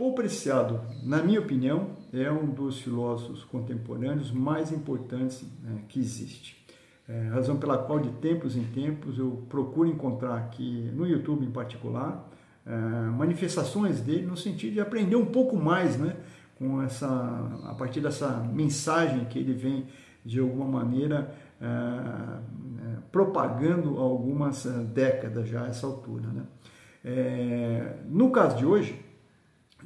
Paul Preciado, na minha opinião, é um dos filósofos contemporâneos mais importantes que existe. Razão pela qual, de tempos em tempos, eu procuro encontrar aqui, no YouTube em particular, manifestações dele no sentido de aprender um pouco mais, né, com a partir dessa mensagem que ele vem, de alguma maneira, propagando há algumas décadas já a essa altura, né? No caso de hoje,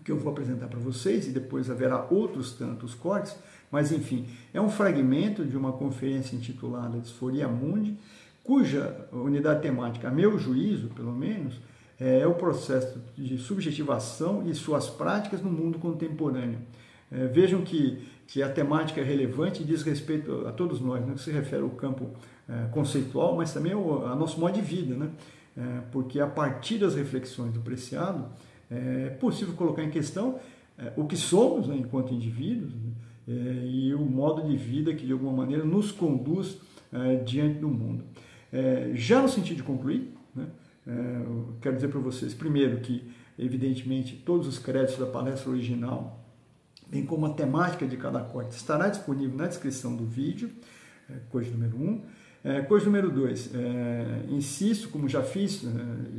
que eu vou apresentar para vocês, e depois haverá outros tantos cortes, mas enfim, é um fragmento de uma conferência intitulada Disforia Mundi, cuja unidade temática, a meu juízo, pelo menos, é o processo de subjetivação e suas práticas no mundo contemporâneo. Vejam que a temática é relevante e diz respeito a todos nós, né? Que se refere ao campo conceitual, mas também ao nosso modo de vida, né? Porque a partir das reflexões do Preciado, é possível colocar em questão o que somos, né, enquanto indivíduos, né? E o modo de vida que, de alguma maneira, nos conduz diante do mundo. Já no sentido de concluir, né, quero dizer para vocês, primeiro, que, evidentemente, todos os créditos da palestra original, bem como a temática de cada corte, estará disponível na descrição do vídeo, coisa número 1. Coisa número 2, insisto, como já fiz,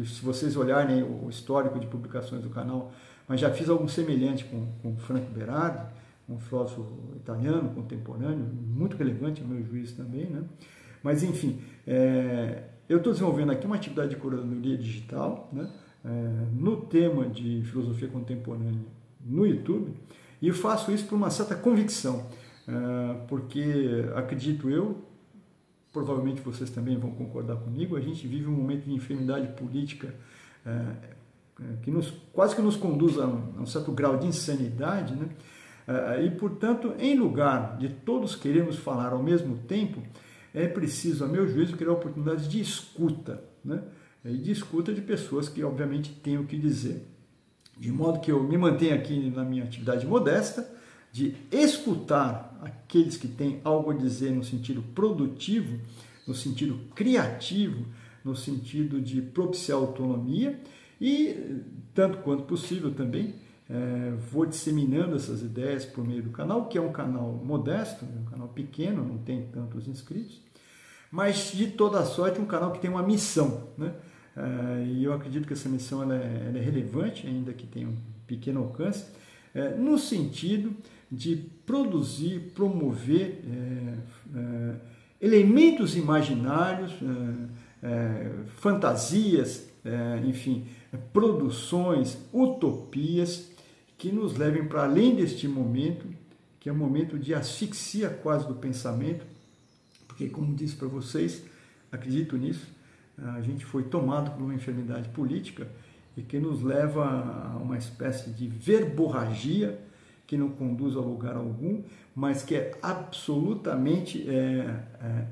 se vocês olharem o histórico de publicações do canal, mas já fiz algo semelhante com Franco Berardi, um filósofo italiano contemporâneo, muito relevante ao meu juízo também, né? Mas enfim, eu estou desenvolvendo aqui uma atividade de curadoria digital, né, no tema de filosofia contemporânea no YouTube, e faço isso por uma certa convicção, porque acredito eu, provavelmente vocês também vão concordar comigo, a gente vive um momento de enfermidade política que quase que nos conduz a um certo grau de insanidade, né? E, portanto, em lugar de todos queremos falar ao mesmo tempo, é preciso, a meu juízo, criar oportunidades de escuta, né? E de escuta de pessoas que, obviamente, têm o que dizer. De modo que eu me mantenho aqui na minha atividade modesta, de escutar aqueles que têm algo a dizer no sentido produtivo, no sentido criativo, no sentido de propiciar autonomia e, tanto quanto possível também, vou disseminando essas ideias por meio do canal, que é um canal modesto, um canal pequeno, não tem tantos inscritos, mas de toda sorte um canal que tem uma missão, né? E eu acredito que essa missão ela é relevante, ainda que tenha um pequeno alcance, no sentido de produzir, promover elementos imaginários, fantasias, enfim, produções, utopias, que nos levem para além deste momento, que é um momento de asfixia quase do pensamento, porque, como disse para vocês, acredito nisso, a gente foi tomado por uma enfermidade política e que nos leva a uma espécie de verborragia que não conduz a lugar algum, mas que é absolutamente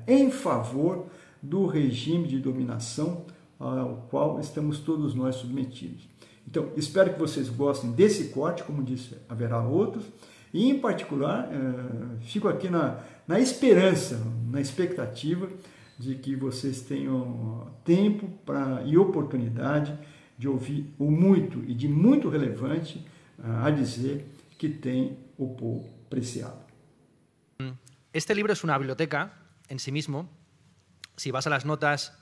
em favor do regime de dominação ao qual estamos todos nós submetidos. Então, espero que vocês gostem desse corte, como disse, haverá outros, e em particular, fico aqui na esperança, na expectativa de que vocês tenham tempo e oportunidade de ouvir o muito e de muito relevante a dizer que tem o Paul Preciado. Este libro es una biblioteca en sí mismo. Si vas a las notas,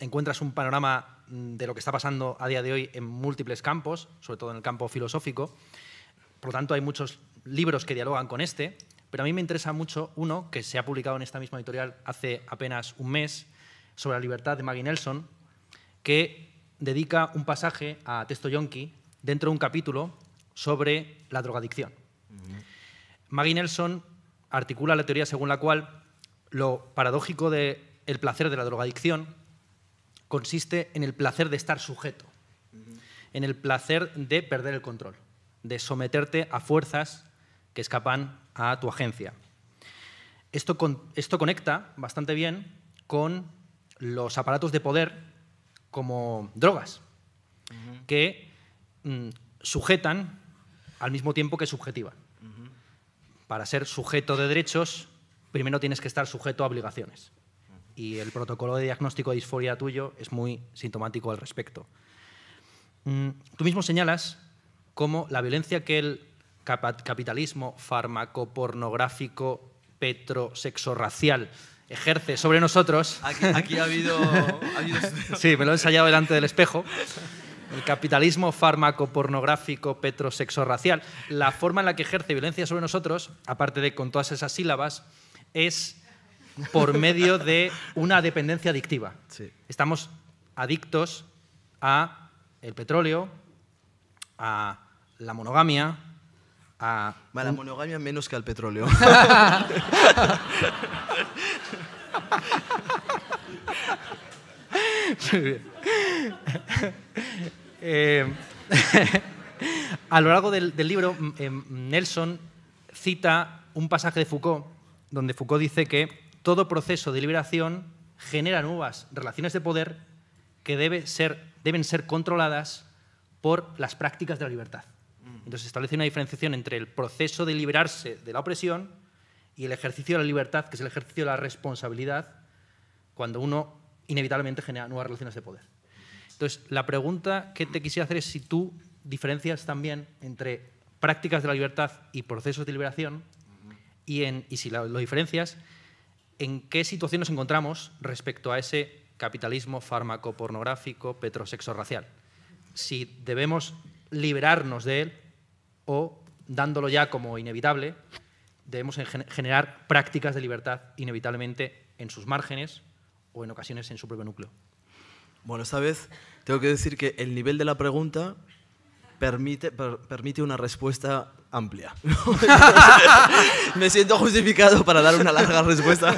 encuentras un panorama de lo que está pasando a día de hoy en múltiples campos, sobre todo en el campo filosófico. Por lo tanto, hay muchos libros que dialogan con este, pero a mí me interesa mucho uno que se ha publicado en esta misma editorial hace apenas un mes, sobre la libertad de Maggie Nelson, que dedica un pasaje a Testo Yonki dentro de un capítulo sobre la drogadicción. Maggie Nelson articula la teoría según la cual lo paradójico del placer de la drogadicción consiste en el placer de estar sujeto, en el placer de perder el control, de someterte a fuerzas que escapan a tu agencia. Esto conecta bastante bien con los aparatos de poder como drogas, que sujetan al mismo tiempo que subjetivan. Para ser sujeto de derechos, primero tienes que estar sujeto a obligaciones. Y el protocolo de diagnóstico de disforia tuyo es muy sintomático al respecto. Tú mismo señalas cómo la violencia que el capitalismo farmacopornográfico petrosexorracial ejerce sobre nosotros... Aquí ha habido... Sí, me lo he ensayado delante del espejo. El capitalismo farmacopornográfico petrosexorracial, la forma en la que ejerce violencia sobre nosotros, aparte de con todas esas sílabas, es por medio de una dependencia adictiva. Sí. Estamos adictos a el petróleo, a la monogamia, a... La monogamia menos que al petróleo. Muy bien. A lo largo del libro, Nelson cita un pasaje de Foucault, donde Foucault dice que todo proceso de liberación genera nuevas relaciones de poder que deben ser controladas por las prácticas de la libertad. Entonces se establece una diferenciación entre el proceso de liberarse de la opresión y el ejercicio de la libertad, que es el ejercicio de la responsabilidad, cuando uno inevitablemente genera nuevas relaciones de poder. Entonces, la pregunta que te quisiera hacer es si tú diferencias también entre prácticas de la libertad y procesos de liberación, y si lo diferencias, ¿en qué situación nos encontramos respecto a ese capitalismo farmacopornográfico petrosexorracial? Si debemos liberarnos de él o, dándolo ya como inevitable, debemos generar prácticas de libertad inevitablemente en sus márgenes o en ocasiones en su propio núcleo. Bueno, esta vez tengo que decir que el nivel de la pregunta permite una respuesta amplia. Me siento justificado para dar una larga respuesta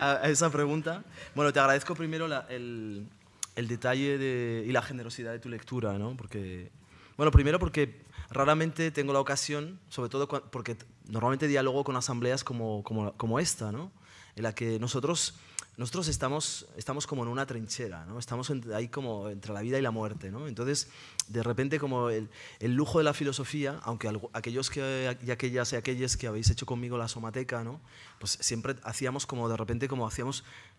a esa pregunta. Bueno, te agradezco primero el detalle y la generosidad de tu lectura, ¿no? Porque, bueno, primero porque raramente tengo la ocasión, sobre todo porque normalmente dialogo con asambleas como esta, ¿no? En la que nosotros estamos como en una trinchera, ¿no? Estamos ahí como entre la vida y la muerte, ¿no? Entonces, de repente, como el lujo de la filosofía, aunque aquellos y aquellas que habéis hecho conmigo la somateca, ¿no? Pues siempre hacíamos como de repente,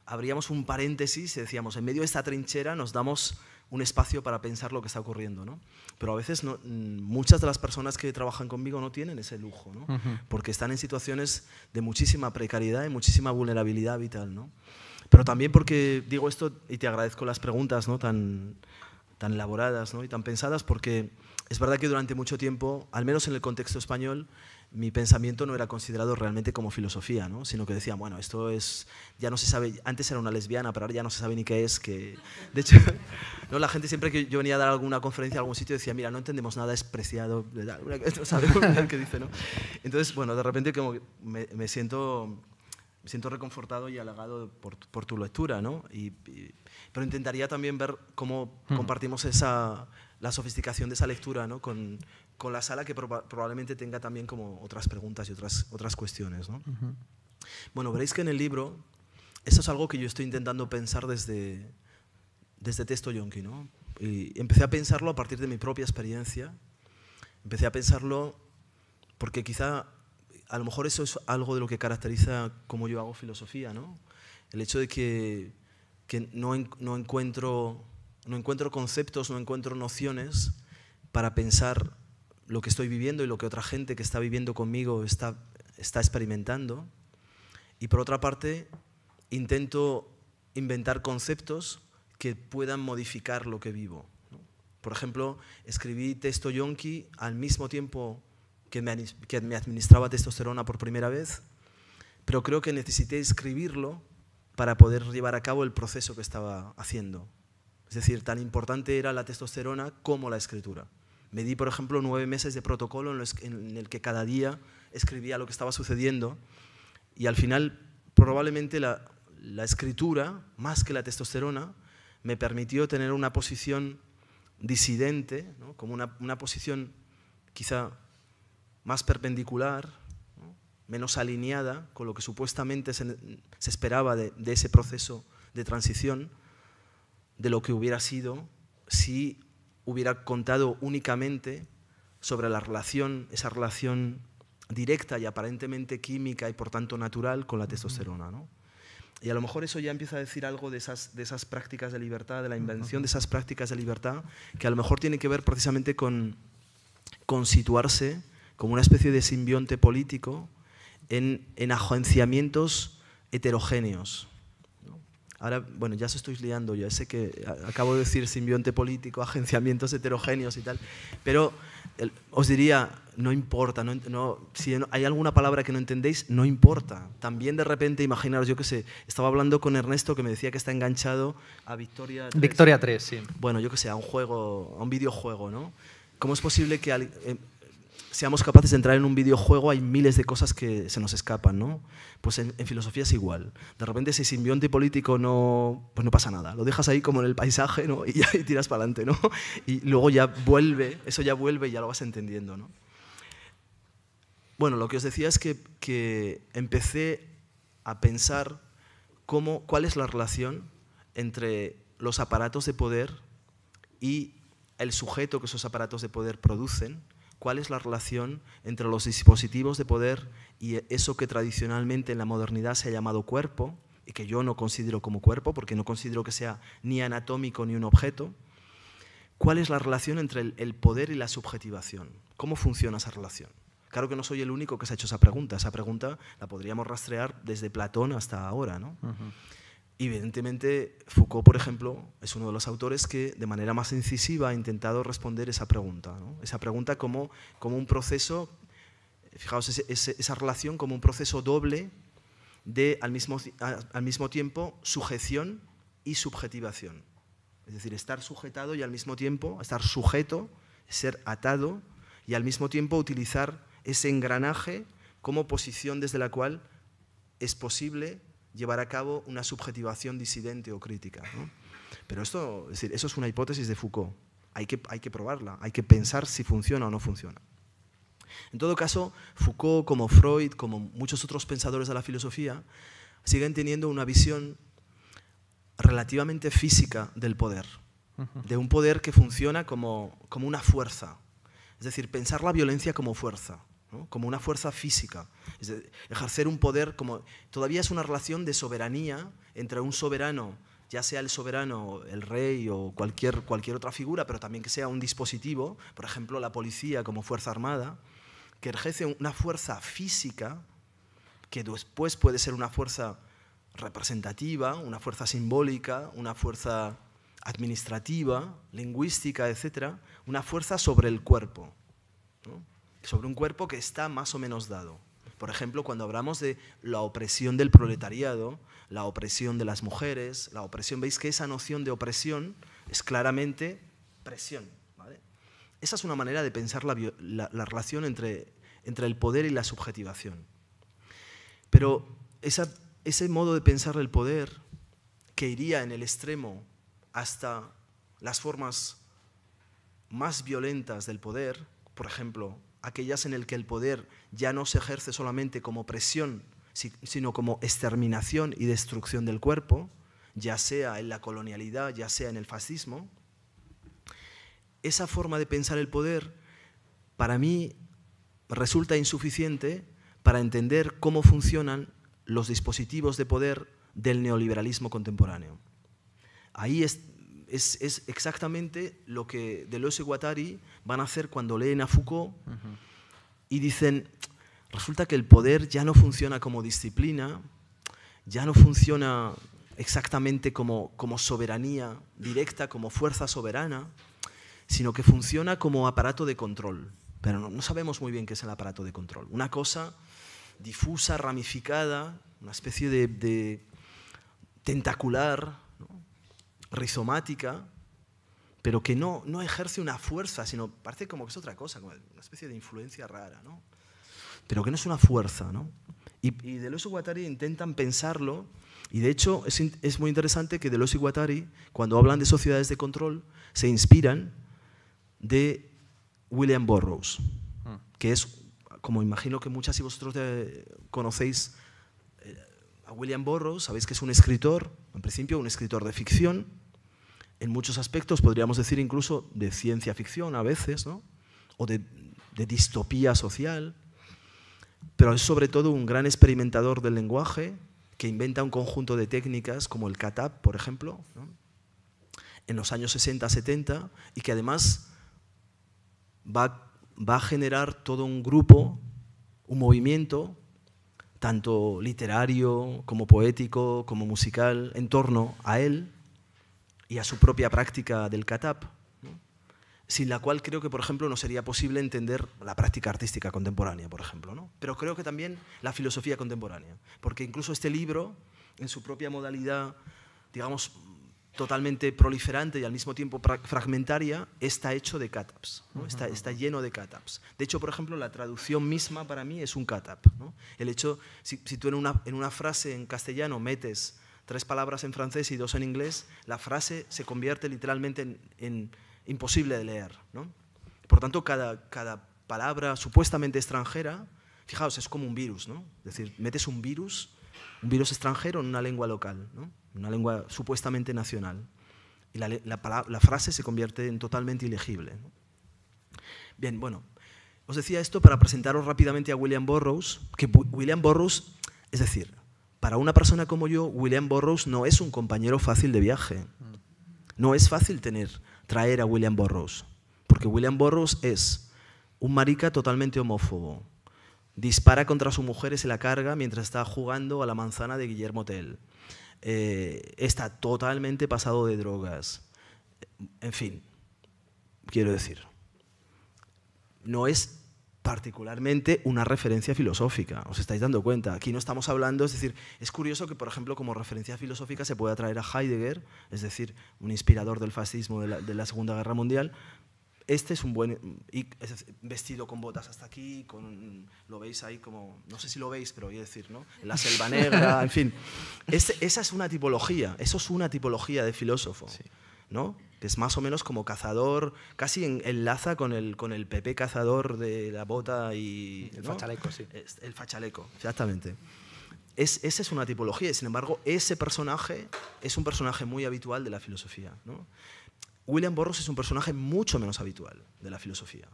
abríamos un paréntesis y decíamos, en medio de esta trinchera nos damos un espacio para pensar lo que está ocurriendo, ¿no? Pero a veces muchas de las personas que trabajan conmigo no tienen ese lujo, ¿no? Porque están en situaciones de muchísima precariedad y muchísima vulnerabilidad vital, ¿no? Pero también porque digo esto y te agradezco las preguntas, ¿no? tan elaboradas, ¿no? Y tan pensadas, porque es verdad que durante mucho tiempo, al menos en el contexto español, mi pensamiento no era considerado realmente como filosofía, ¿no? Sino que decía, bueno, esto es, ya no se sabe, antes era una lesbiana, pero ahora ya no se sabe ni qué es, que... De hecho, ¿no? La gente siempre que yo venía a dar alguna conferencia a algún sitio decía, mira, no entendemos nada, es preciado, no sabemos el que dice, ¿no? Entonces, bueno, de repente como me siento reconfortado y halagado por tu lectura, ¿no? Pero intentaría también ver cómo compartimos la sofisticación de esa lectura, ¿no? Con la sala que probablemente tenga también como otras preguntas y otras cuestiones, ¿no? Bueno, veréis que en el libro, eso es algo que yo estoy intentando pensar desde Testo Yonki, ¿no? Y empecé a pensarlo a partir de mi propia experiencia, empecé a pensarlo porque quizá a lo mejor eso es algo de lo que caracteriza cómo yo hago filosofía, ¿no? El hecho de que no encuentro conceptos, no encuentro nociones para pensar lo que estoy viviendo y lo que otra gente que está viviendo conmigo está experimentando. Y por otra parte, intento inventar conceptos que puedan modificar lo que vivo, ¿no? Por ejemplo, escribí Testo Yonki al mismo tiempo que me administraba testosterona por primera vez, pero creo que necesité escribirlo para poder llevar a cabo el proceso que estaba haciendo. Es decir, tan importante era la testosterona como la escritura. Me di, por ejemplo, 9 meses de protocolo en el que cada día escribía lo que estaba sucediendo y al final probablemente la escritura, más que la testosterona, me permitió tener una posición disidente, ¿no? Como una posición quizá más perpendicular, ¿no? Menos alineada con lo que supuestamente se esperaba de ese proceso de transición, de lo que hubiera sido si hubiera contado únicamente sobre esa relación directa y aparentemente química y por tanto natural con la testosterona, ¿no? Y a lo mejor eso ya empieza a decir algo de esas prácticas de libertad, de la invención de esas prácticas de libertad, que a lo mejor tiene que ver precisamente con consituarse como una especie de simbionte político en agenciamientos heterogéneos. Ahora, bueno, ya os estoy liando, ya sé que acabo de decir simbionte político, agenciamientos heterogéneos y tal, pero os diría, no importa, si hay alguna palabra que no entendéis, no importa. También de repente, imaginaros, yo qué sé, estaba hablando con Ernesto que me decía que está enganchado a Victoria 3. Victoria 3, sí. Bueno, yo qué sé, a un juego, a un videojuego, ¿no? ¿Cómo es posible que seamos capaces de entrar en un videojuego? Hay miles de cosas que se nos escapan, ¿no? Pues en filosofía es igual. De repente, si simbionte político no, pues no pasa nada. Lo dejas ahí como en el paisaje, ¿no? Y tiras para adelante, ¿no? Y luego ya vuelve, eso ya vuelve y ya lo vas entendiendo, ¿no? Bueno, lo que os decía es que empecé a pensar cuál es la relación entre los aparatos de poder y el sujeto que esos aparatos de poder producen. ¿Cuál es la relación entre los dispositivos de poder y eso que tradicionalmente en la modernidad se ha llamado cuerpo, y que yo no considero como cuerpo porque no considero que sea ni anatómico ni un objeto? ¿Cuál es la relación entre el poder y la subjetivación? ¿Cómo funciona esa relación? Claro que no soy el único que se ha hecho esa pregunta. Esa pregunta la podríamos rastrear desde Platón hasta ahora, ¿no? Uh-huh. Evidentemente, Foucault, por ejemplo, es uno de los autores que de manera más incisiva ha intentado responder esa pregunta, ¿no? Esa pregunta como un proceso, fijaos, esa relación como un proceso doble de, al mismo tiempo, sujeción y subjetivación. Es decir, estar sujetado y al mismo tiempo, estar sujeto, ser atado y al mismo tiempo utilizar ese engranaje como posición desde la cual es posible llevar a cabo una subjetivación disidente o crítica, ¿no? Pero esto, es decir, eso es una hipótesis de Foucault. Hay que probarla, hay que pensar si funciona o no funciona. En todo caso, Foucault, como Freud, como muchos otros pensadores de la filosofía, siguen teniendo una visión relativamente física del poder, de un poder que funciona como una fuerza. Es decir, pensar la violencia como fuerza, ¿no? Como una fuerza física, es decir, ejercer un poder todavía es una relación de soberanía entre un soberano, ya sea el soberano, el rey o cualquier otra figura, pero también que sea un dispositivo, por ejemplo la policía como fuerza armada, que ejerce una fuerza física que después puede ser una fuerza representativa, una fuerza simbólica, una fuerza administrativa, lingüística, etcétera, una fuerza sobre el cuerpo, ¿no? Sobre un cuerpo que está más o menos dado. Por ejemplo, cuando hablamos de la opresión del proletariado, la opresión de las mujeres, la opresión, veis que esa noción de opresión es claramente presión, ¿vale? Esa es una manera de pensar la relación entre el poder y la subjetivación. Pero ese modo de pensar el poder, que iría en el extremo hasta las formas más violentas del poder, por ejemplo, aquellas en las que el poder ya no se ejerce solamente como presión, sino como exterminación y destrucción del cuerpo, ya sea en la colonialidad, ya sea en el fascismo. Esa forma de pensar el poder, para mí, resulta insuficiente para entender cómo funcionan los dispositivos de poder del neoliberalismo contemporáneo. Ahí es exactamente lo que Deleuze y Guattari van a hacer cuando leen a Foucault y dicen, resulta que el poder ya no funciona como disciplina, ya no funciona exactamente como soberanía directa, como fuerza soberana, sino que funciona como aparato de control. Pero no sabemos muy bien qué es el aparato de control. Una cosa difusa, ramificada, una especie de tentacular, rizomática, pero que no ejerce una fuerza, sino parece como que es otra cosa, como una especie de influencia rara, ¿no? Pero que no es una fuerza, ¿no? Y Deleuze y Guattari intentan pensarlo, y de hecho es muy interesante que Deleuze y Guattari, cuando hablan de sociedades de control, se inspiran de William Burroughs, que es, como imagino que muchas y vosotros conocéis a William Burroughs, sabéis que es un escritor, en principio un escritor de ficción, en muchos aspectos podríamos decir incluso de ciencia ficción a veces, ¿no? O de distopía social, pero es sobre todo un gran experimentador del lenguaje que inventa un conjunto de técnicas como el CATAP, por ejemplo, ¿no? En los años 60-70 y que además va va a generar todo un grupo, un movimiento, tanto literario como poético, como musical, en torno a él y a su propia práctica del catap, ¿no? Sin la cual creo que, por ejemplo, no sería posible entender la práctica artística contemporánea, por ejemplo, ¿no? Pero creo que también la filosofía contemporánea, porque incluso este libro, en su propia modalidad, digamos, totalmente proliferante y al mismo tiempo fragmentaria, está hecho de cataps, ¿no? Está lleno de cataps. De hecho, por ejemplo, la traducción misma para mí es un catap, ¿no? El hecho, si tú en una frase en castellano metes 3 palabras en francés y 2 en inglés, la frase se convierte literalmente en imposible de leer, ¿no? Por tanto, cada palabra supuestamente extranjera, fijaos, es como un virus, ¿no? Es decir, metes un virus extranjero en una lengua local, ¿no? Una lengua supuestamente nacional, y la frase se convierte en totalmente ilegible, ¿no? Bien, bueno, os decía esto para presentaros rápidamente a William Burroughs, que William Burroughs, es decir, para una persona como yo, William Burroughs no es un compañero fácil de viaje. No es fácil traer a William Burroughs, porque William Burroughs es un marica totalmente homófobo, dispara contra su mujer y se la carga mientras está jugando a la manzana de Guillermo Tell. Está totalmente pasado de drogas. En fin, quiero decir, no es particularmente una referencia filosófica, os estáis dando cuenta. Aquí no estamos hablando, es decir, es curioso que, por ejemplo, como referencia filosófica se pueda traer a Heidegger, es decir, un inspirador del fascismo de la Segunda Guerra Mundial. Este es un buen, vestido con botas hasta aquí, lo veis ahí como, no sé si lo veis, pero voy a decir, ¿no? La selva negra, en fin. Esa es una tipología, eso es una tipología de filósofo, sí, ¿no? Que es más o menos como cazador, casi enlaza con el Pepe cazador de la bota y... El, ¿no?, fachaleco, sí. El fachaleco, exactamente. Esa es una tipología y, sin embargo, ese personaje es un personaje muy habitual de la filosofía, ¿no? William Burroughs es un personaje mucho menos habitual de la filosofía.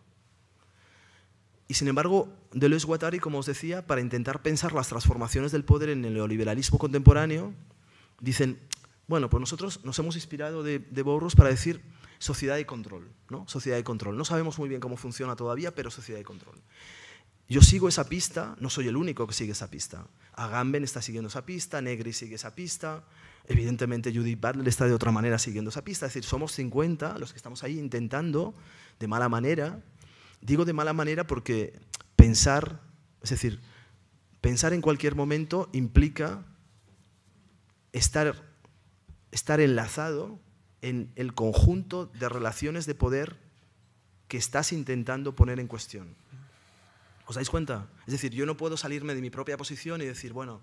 Y sin embargo, Deleuze Guattari, como os decía, para intentar pensar las transformaciones del poder en el neoliberalismo contemporáneo, dicen, bueno, pues nosotros nos hemos inspirado de Burroughs para decir sociedad de control, ¿no? Sociedad de control. No sabemos muy bien cómo funciona todavía, pero sociedad de control. Yo sigo esa pista, no soy el único que sigue esa pista. Agamben está siguiendo esa pista, Negri sigue esa pista, evidentemente Judith Butler está de otra manera siguiendo esa pista. Es decir, somos 50 los que estamos ahí intentando de mala manera. Digo de mala manera porque pensar, es decir, pensar en cualquier momento implica estar enlazado en el conjunto de relaciones de poder que estás intentando poner en cuestión. ¿Os dais cuenta? Es decir, yo no puedo salirme de mi propia posición y decir, bueno,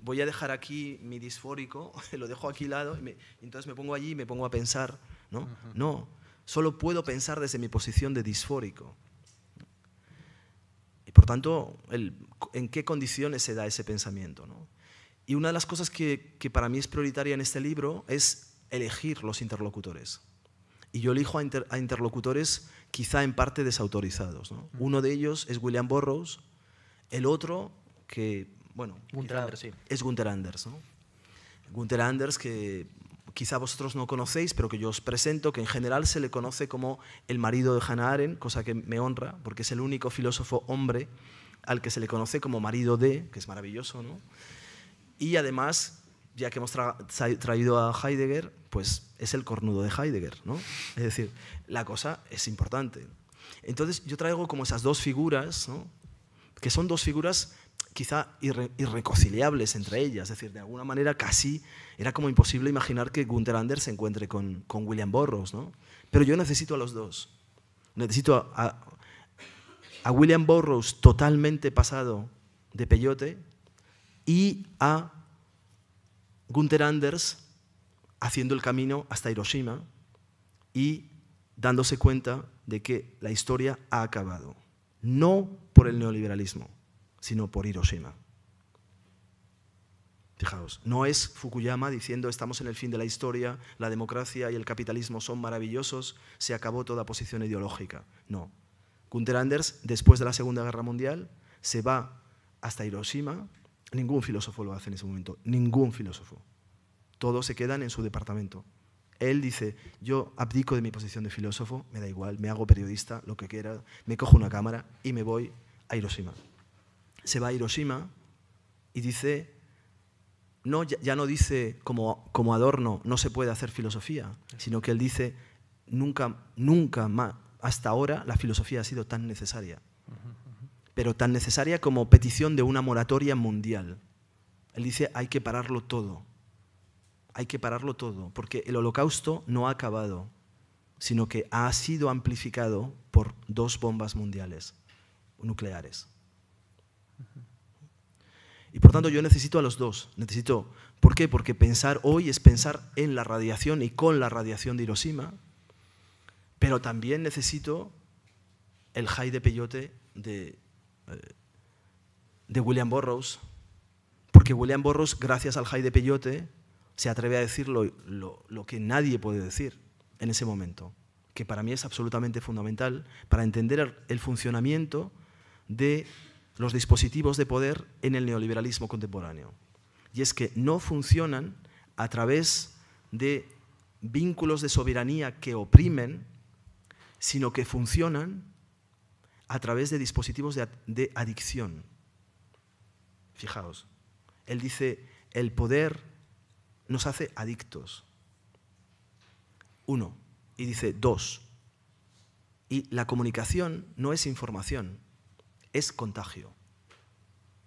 voy a dejar aquí mi disfórico, lo dejo aquí al lado, entonces me pongo allí y me pongo a pensar, ¿no? Uh-huh. No, solo puedo pensar desde mi posición de disfórico. Y por tanto, en qué condiciones se da ese pensamiento, ¿no? Y una de las cosas que para mí es prioritaria en este libro es elegir los interlocutores. Y yo elijo a interlocutores quizá en parte desautorizados, ¿no? Uno de ellos es William Burroughs, el otro que, bueno, Günther Anders, sí, es Günther Anders, ¿no? Günther Anders, que quizá vosotros no conocéis, pero que yo os presento, que en general se le conoce como el marido de Hannah Arendt, cosa que me honra, porque es el único filósofo hombre al que se le conoce como marido de, que es maravilloso, ¿no? Y además, ya que hemos traído a Heidegger, pues es el cornudo de Heidegger, ¿no? Es decir, la cosa es importante. Entonces yo traigo como esas dos figuras, ¿no?, que son dos figuras quizá irreconciliables entre ellas, es decir, de alguna manera casi era como imposible imaginar que Günther Anders se encuentre con William Burroughs, ¿no? Pero yo necesito a los dos. Necesito a William Burroughs totalmente pasado de peyote y a Günther Anders haciendo el camino hasta Hiroshima y dándose cuenta de que la historia ha acabado, no por el neoliberalismo, sino por Hiroshima. Fijaos, no es Fukuyama diciendo estamos en el fin de la historia, la democracia y el capitalismo son maravillosos, se acabó toda posición ideológica. No. Günther Anders, después de la Segunda Guerra Mundial, se va hasta Hiroshima. Ningún filósofo lo hace en ese momento, ningún filósofo. Todos se quedan en su departamento, Él dice, yo abdico de mi posición de filósofo, me da igual, me hago periodista, lo que quiera, me cojo una cámara y me voy a Hiroshima. Se va a Hiroshima y dice, no, ya no dice como Adorno, no se puede hacer filosofía, sino que él dice, nunca más, hasta ahora la filosofía ha sido tan necesaria, pero tan necesaria como petición de una moratoria mundial. Él dice, hay que pararlo todo. Hay que pararlo todo, porque el Holocausto no ha acabado, sino que ha sido amplificado por 2 bombas mundiales nucleares. Y por tanto yo necesito a los dos. Necesito, ¿por qué? Porque pensar hoy es pensar en la radiación y con la radiación de Hiroshima, pero también necesito el high de peyote de William Burroughs, porque William Burroughs, gracias al high de peyote, se atreve a decir lo que nadie puede decir en ese momento, que para mí es absolutamente fundamental para entender el funcionamiento de los dispositivos de poder en el neoliberalismo contemporáneo. Y es que no funcionan a través de vínculos de soberanía que oprimen, sino que funcionan a través de dispositivos de adicción. Fijaos, él dice, el poder nos hace adictos. 1. Y dice 2. Y la comunicación no es información, es contagio.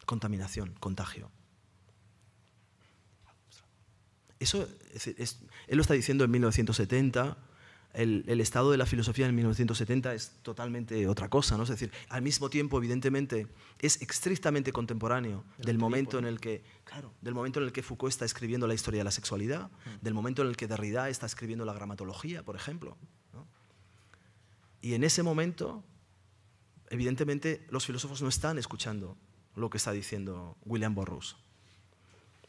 Contaminación, contagio. Eso él lo está diciendo en 1970, el estado de la filosofía en 1970 es totalmente otra cosa, ¿no? Es decir, al mismo tiempo, evidentemente, es estrictamente contemporáneo del momento en el que, claro, del momento en el que Foucault está escribiendo la historia de la sexualidad, del momento en el que Derrida está escribiendo la gramatología, por ejemplo, ¿no? Y en ese momento, evidentemente, los filósofos no están escuchando lo que está diciendo William Burroughs.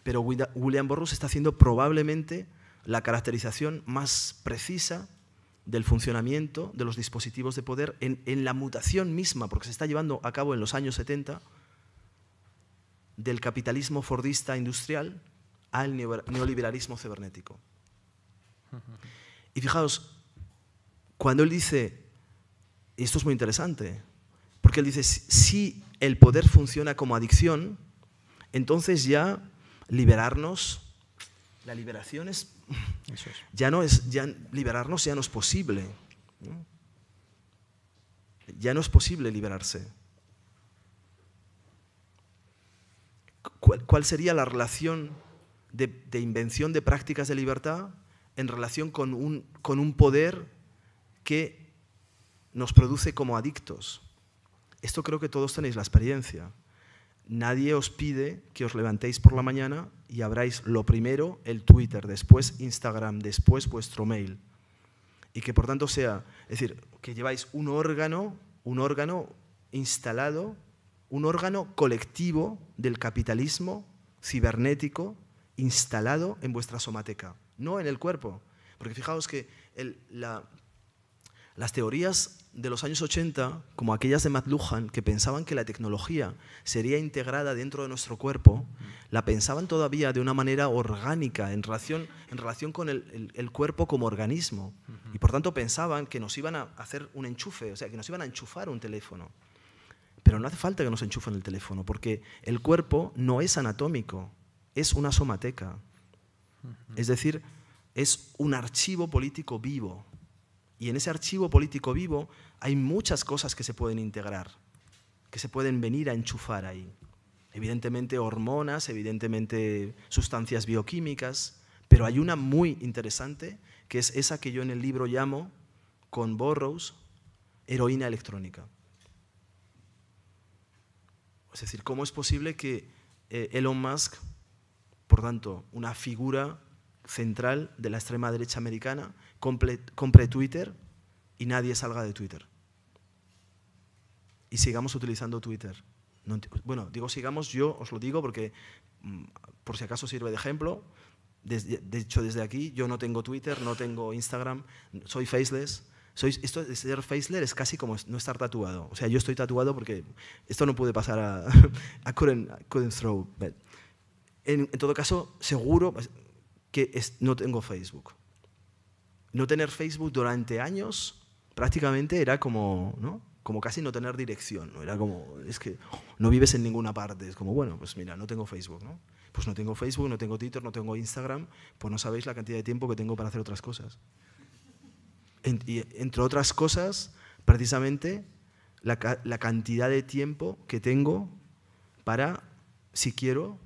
Pero William Burroughs está haciendo probablemente la caracterización más precisa del funcionamiento de los dispositivos de poder en la mutación misma, porque se está llevando a cabo en los años 70, del capitalismo fordista industrial al neoliberalismo cibernético. Y fijaos, cuando él dice, y esto es muy interesante, porque él dice, si el poder funciona como adicción, entonces ya liberarnos, la liberación es... Eso es. Liberarnos ya no es posible, ¿no? Ya no es posible liberarse. ¿Cuál sería la relación de invención de prácticas de libertad en relación con un poder que nos produce como adictos? Esto creo que todos tenéis la experiencia. Nadie os pide que os levantéis por la mañana y abráis lo primero el Twitter, después Instagram, después vuestro mail. Y que por tanto sea, es decir, que lleváis un órgano instalado, un órgano colectivo del capitalismo cibernético instalado en vuestra somateca, no en el cuerpo. Porque fijaos que las teorías de los años 80, como aquellas de McLuhan, que pensaban que la tecnología sería integrada dentro de nuestro cuerpo, la pensaban todavía de una manera orgánica, en relación con el cuerpo como organismo. Y por tanto pensaban que nos iban a hacer un enchufe, o sea, que nos iban a enchufar un teléfono. Pero no hace falta que nos enchufen el teléfono, porque el cuerpo no es anatómico, es una somateca. Es decir, es un archivo político vivo. Y en ese archivo político vivo hay muchas cosas que se pueden integrar, que se pueden venir a enchufar ahí. Evidentemente hormonas, evidentemente sustancias bioquímicas, pero hay una muy interesante que es esa que yo en el libro llamo, con Burroughs, heroína electrónica. Es decir, ¿cómo es posible que Elon Musk, por tanto, una figura central de la extrema derecha americana, compre Twitter y nadie salga de Twitter? Y sigamos utilizando Twitter. No, bueno, digo sigamos, yo os lo digo porque, por si acaso sirve de ejemplo, de hecho desde aquí, yo no tengo Twitter, no tengo Instagram, soy faceless. Esto de ser faceless es casi como no estar tatuado. O sea, yo estoy tatuado porque esto no puede pasar a... I couldn't throw. En todo caso, seguro que no tengo Facebook. No tener Facebook durante años prácticamente era como, ¿no?, como casi no tener dirección, ¿no? Era como, es que no vives en ninguna parte, es como, bueno, pues mira, no tengo Facebook, ¿no? Pues no tengo Facebook, no tengo Twitter, no tengo Instagram, pues no sabéis la cantidad de tiempo que tengo para hacer otras cosas. Y entre otras cosas, precisamente, la cantidad de tiempo que tengo para, si quiero,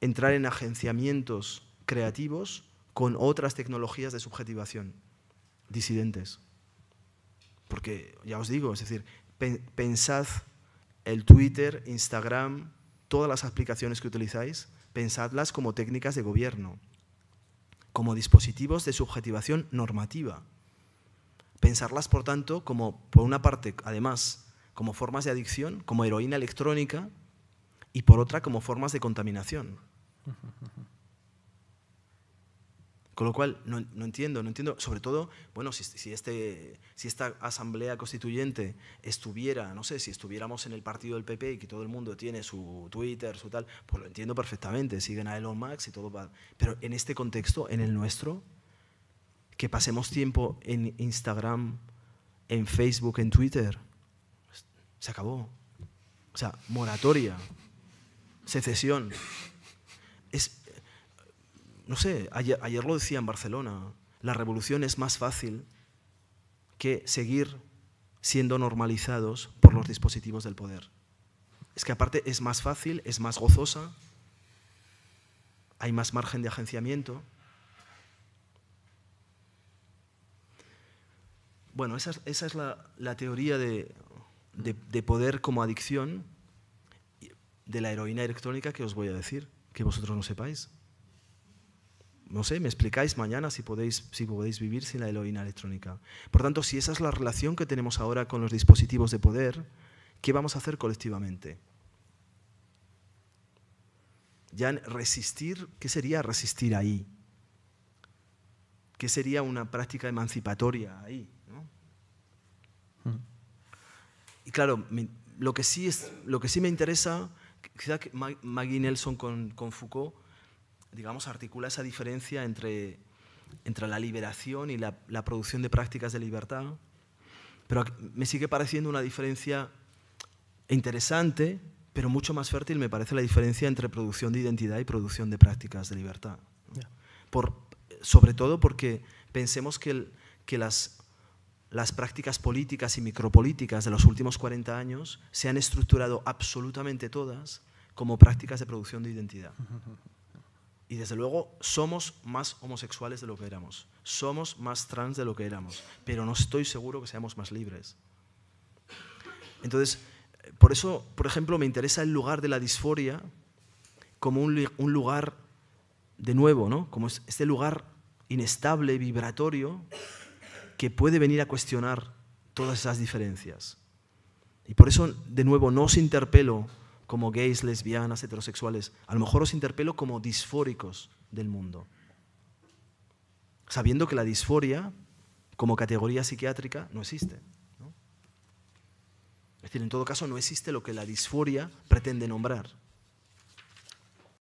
entrar en agenciamientos creativos con otras tecnologías de subjetivación, disidentes. Porque, ya os digo, es decir, pensad el Twitter, Instagram, todas las aplicaciones que utilizáis, pensadlas como técnicas de gobierno, como dispositivos de subjetivación normativa. Pensarlas, por tanto, como, por una parte, además, como formas de adicción, como heroína electrónica, y por otra, como formas de contaminación. Con lo cual, no entiendo, sobre todo, bueno, si esta asamblea constituyente estuviera, no sé, si estuviéramos en el partido del PP y que todo el mundo tiene su Twitter, su tal, pues lo entiendo perfectamente, siguen a Elon Musk y todo va. Pero en este contexto, en el nuestro, que pasemos tiempo en Instagram, en Facebook, en Twitter, pues se acabó. O sea, moratoria, secesión. No sé, ayer lo decía en Barcelona, la revolución es más fácil que seguir siendo normalizados por los dispositivos del poder. Es que aparte es más fácil, es más gozosa, hay más margen de agenciamiento. Bueno, esa es la teoría de poder como adicción de la heroína electrónica que os voy a decir, que vosotros no sepáis. No sé, me explicáis mañana si podéis vivir sin la heroína electrónica. Por tanto, si esa es la relación que tenemos ahora con los dispositivos de poder, ¿qué vamos a hacer colectivamente? Ya resistir, ¿qué sería resistir ahí? ¿Qué sería una práctica emancipatoria ahí? ¿No? Y claro, lo que sí me interesa, quizá que Maggie Nelson con Foucault, digamos, articula esa diferencia entre la liberación y la producción de prácticas de libertad, pero me sigue pareciendo una diferencia interesante, pero mucho más fértil me parece la diferencia entre producción de identidad y producción de prácticas de libertad, ¿no? Yeah. Sobre todo porque pensemos que las prácticas políticas y micropolíticas de los últimos 40 años se han estructurado absolutamente todas como prácticas de producción de identidad. Y desde luego somos más homosexuales de lo que éramos, somos más trans de lo que éramos, pero no estoy seguro que seamos más libres. Entonces, por eso, por ejemplo, me interesa el lugar de la disforia como un lugar, de nuevo, ¿no?, como este lugar inestable, vibratorio, que puede venir a cuestionar todas esas diferencias. Y por eso, de nuevo, no os interpelo como gays, lesbianas, heterosexuales, a lo mejor os interpelo como disfóricos del mundo, sabiendo que la disforia como categoría psiquiátrica no existe, ¿no? Es decir, en todo caso no existe lo que la disforia pretende nombrar.